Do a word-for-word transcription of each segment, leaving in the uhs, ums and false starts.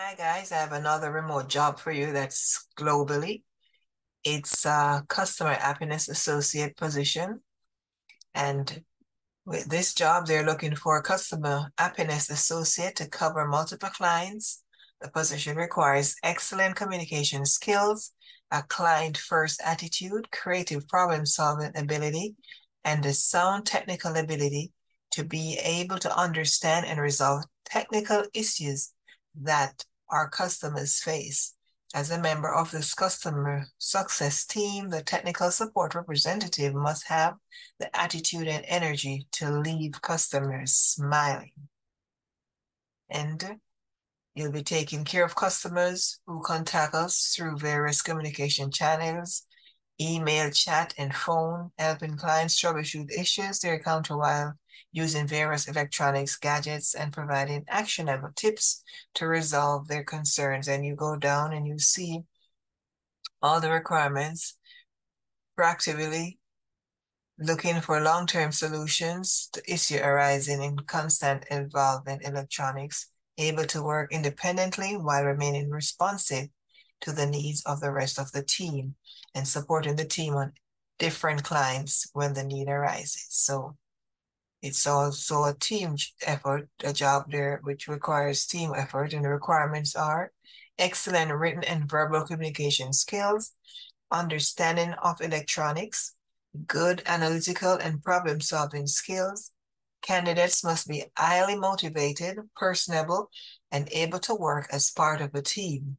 Hi guys, I have another remote job for you that's globally. It's a customer happiness associate position. And with this job, they're looking for a customer happiness associate to cover multiple clients. The position requires excellent communication skills, a client-first attitude, creative problem-solving ability, and a sound technical ability to be able to understand and resolve technical issues that our customers face. As a member of this customer success team, the technical support representative must have the attitude and energy to leave customers smiling. And you'll be taking care of customers who contact us through various communication channels, email, chat, and phone, helping clients troubleshoot issues they encounter while using various electronics gadgets and providing actionable tips to resolve their concerns. And you go down and you see all the requirements, proactively looking for long-term solutions to issues arising in constant involvement in electronics, able to work independently while remaining responsive to the needs of the rest of the team, and supporting the team on different clients when the need arises. So it's also a team effort, a job there which requires team effort, and the requirements are excellent written and verbal communication skills, understanding of electronics, good analytical and problem-solving skills. Candidates must be highly motivated, personable, and able to work as part of a team.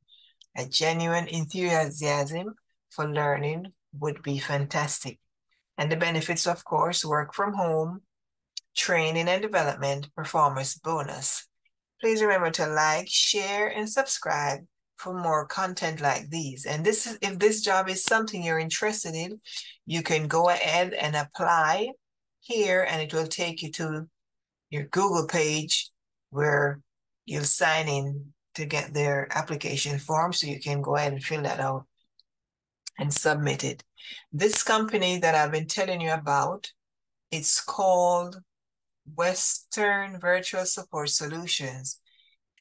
A genuine enthusiasm for learning would be fantastic. And the benefits, of course, work from home, training and development, performance bonus. Please remember to like, share, and subscribe for more content like these. And this is, if this job is something you're interested in, you can go ahead and apply here, and it will take you to your Google page where you'll sign in to get their application form, so you can go ahead and fill that out and submit it. This company that I've been telling you about, it's called Western Virtual Support Solutions,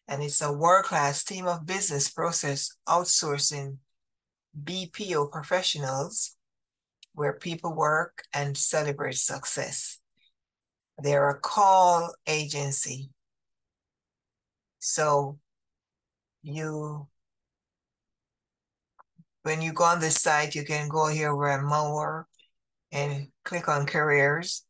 and it's a world-class team of business process outsourcing B P O professionals where people work and celebrate success. They're a call agency. So you, when you go on this site, you can go here where more and click on careers,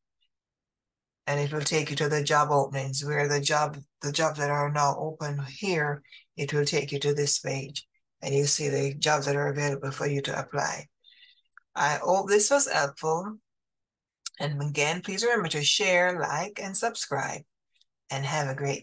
and it will take you to the job openings where the job, the jobs that are now open here, it will take you to this page and you see the jobs that are available for you to apply. I hope this was helpful. And again, please remember to share, like, and subscribe, and have a great day.